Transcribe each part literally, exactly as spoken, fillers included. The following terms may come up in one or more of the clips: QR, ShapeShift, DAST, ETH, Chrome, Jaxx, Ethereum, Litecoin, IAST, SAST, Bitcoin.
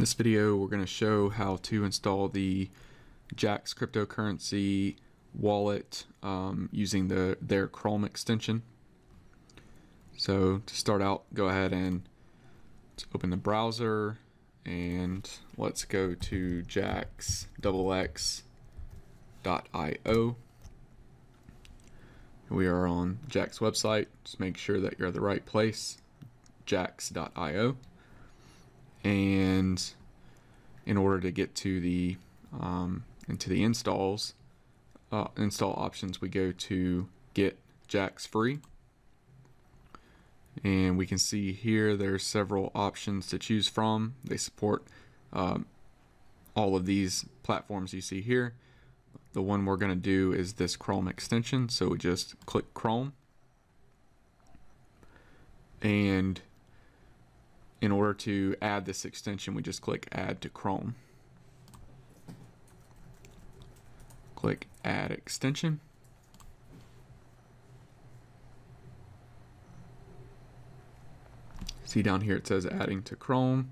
In this video, we're going to show how to install the Jaxx cryptocurrency wallet um, using the their Chrome extension. So to start out, go ahead and open the browser and let's go to jaxx dot i o. We are on Jaxx website. Just make sure that you're at the right place, jaxx dot i o. And in order to get to the um, into the installs uh, install options, we go to get Jaxx free, and we can see here there's several options to choose from. They support um, all of these platforms you see here. The one we're going to do is this Chrome extension, so we just click Chrome, and in order to add this extension, we just click Add to Chrome. Click Add Extension. See down here it says Adding to Chrome.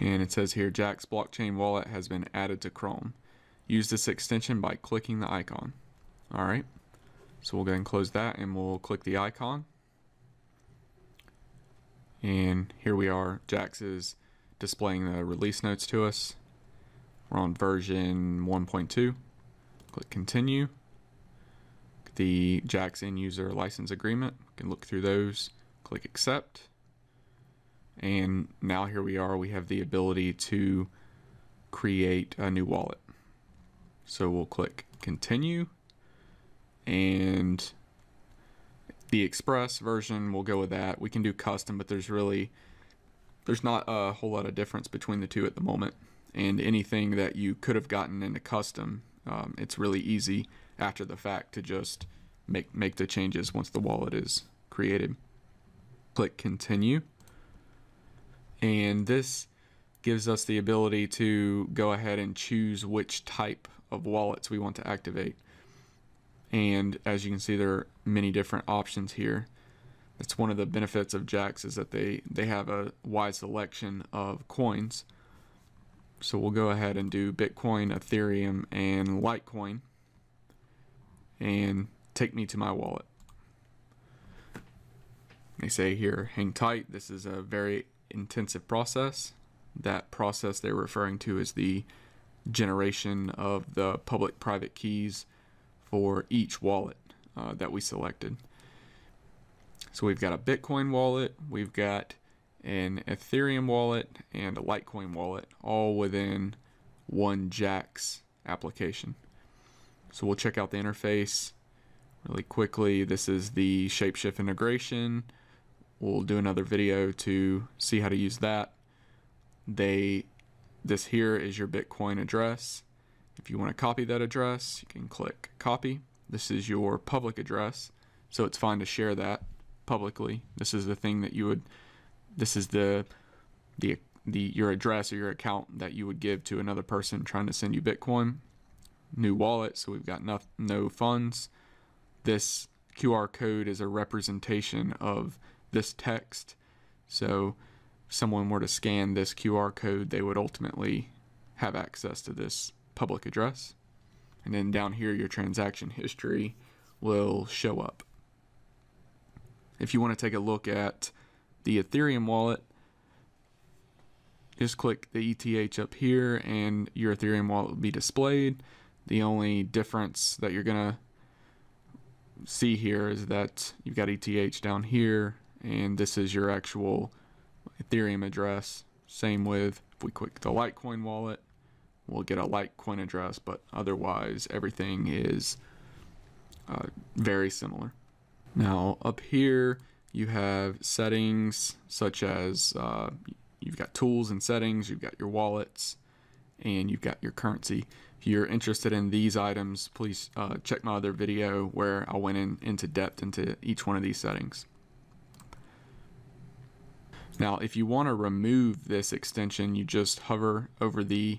And it says here Jaxx blockchain wallet has been added to Chrome. Use this extension by clicking the icon. All right, so we'll go ahead and close that and we'll click the icon. And here we are, Jaxx is displaying the release notes to us. We're on version one point two. Click continue. The Jaxx end user license agreement, we can look through those, click accept. And now here we are, we have the ability to create a new wallet. So we'll click continue, and the express version, we'll go with that. We can do custom, but there's really, there's not a whole lot of difference between the two at the moment. And anything that you could have gotten into custom, um, it's really easy after the fact to just make, make the changes once the wallet is created. Click continue. And this gives us the ability to go ahead and choose which type of wallets we want to activate. And as you can see, there are many different options here. That's one of the benefits of Jaxx, is that they, they have a wide selection of coins. So we'll go ahead and do Bitcoin, Ethereum, and Litecoin, and take me to my wallet. They say here, hang tight. This is a very intensive process. That process they're referring to is the generation of the public-private keys for each wallet uh, that we selected. So we've got a Bitcoin wallet, we've got an Ethereum wallet, and a Litecoin wallet, all within one Jaxx application. So we'll check out the interface really quickly. This is the ShapeShift integration. We'll do another video to see how to use that. They, this here is your Bitcoin address. If you want to copy that address, you can click copy. This is your public address, so it's fine to share that publicly. This is the thing that you would, this is the, the, the your address or your account that you would give to another person trying to send you Bitcoin. New wallet, so we've got no, no funds. This Q R code is a representation of this text. So someone were to scan this Q R code, they would ultimately have access to this public address. And then down here, your transaction history will show up. If you want to take a look at the Ethereum wallet, just click the E T H up here and your Ethereum wallet will be displayed. The only difference that you're going to see here is that you've got E T H down here, and this is your actual Ethereum address. Same with, if we click the Litecoin wallet, we'll get a Litecoin address, but otherwise everything is uh, very similar. Now up here you have settings such as uh, you've got tools and settings, you've got your wallets, and you've got your currency. If you're interested in these items, please uh, check my other video where I went in into depth into each one of these settings. Now, if you want to remove this extension, you just hover over the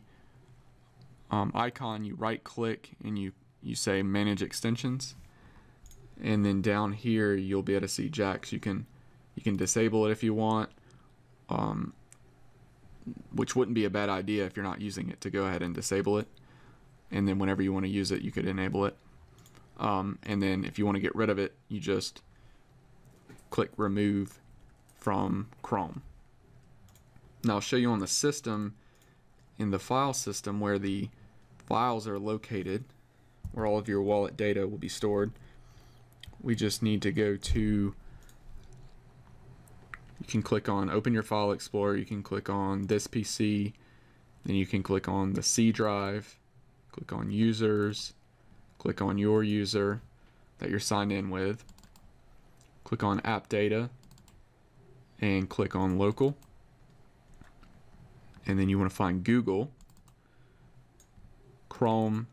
um, icon, you right click, and you you say manage extensions, and then down here you'll be able to see Jaxx. You can you can disable it if you want, um, which wouldn't be a bad idea if you're not using it, to go ahead and disable it, and then whenever you want to use it you could enable it. Um, and then if you want to get rid of it, you just click remove from Chrome. Now I'll show you on the system, in the file system, where the files are located, where all of your wallet data will be stored. We just need to go to, you can click on Open Your File Explorer, you can click on This P C, then you can click on the C drive, click on Users, click on your user that you're signed in with, click on App Data, and click on Local. And then you want to find Google, Chrome,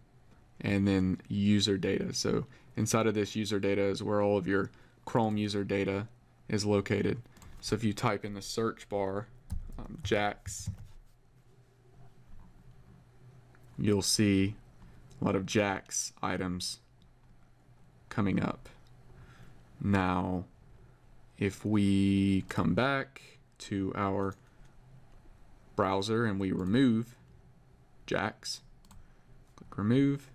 and then user data. So inside of this user data is where all of your Chrome user data is located. So if you type in the search bar um, Jaxx, you'll see a lot of Jaxx items coming up. Now if we come back to our browser and we remove Jaxx, click remove,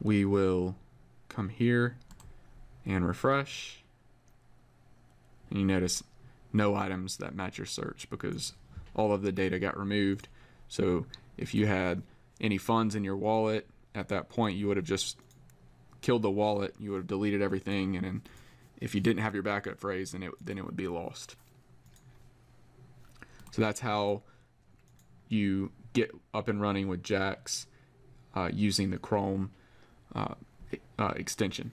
we will come here and refresh, and you notice no items that match your search because all of the data got removed. So if you had any funds in your wallet at that point, you would have just killed the wallet, you would have deleted everything, and then if you didn't have your backup phrase, then it, then it would be lost. So that's how you get up and running with Jaxx uh, using the Chrome uh, uh, extension.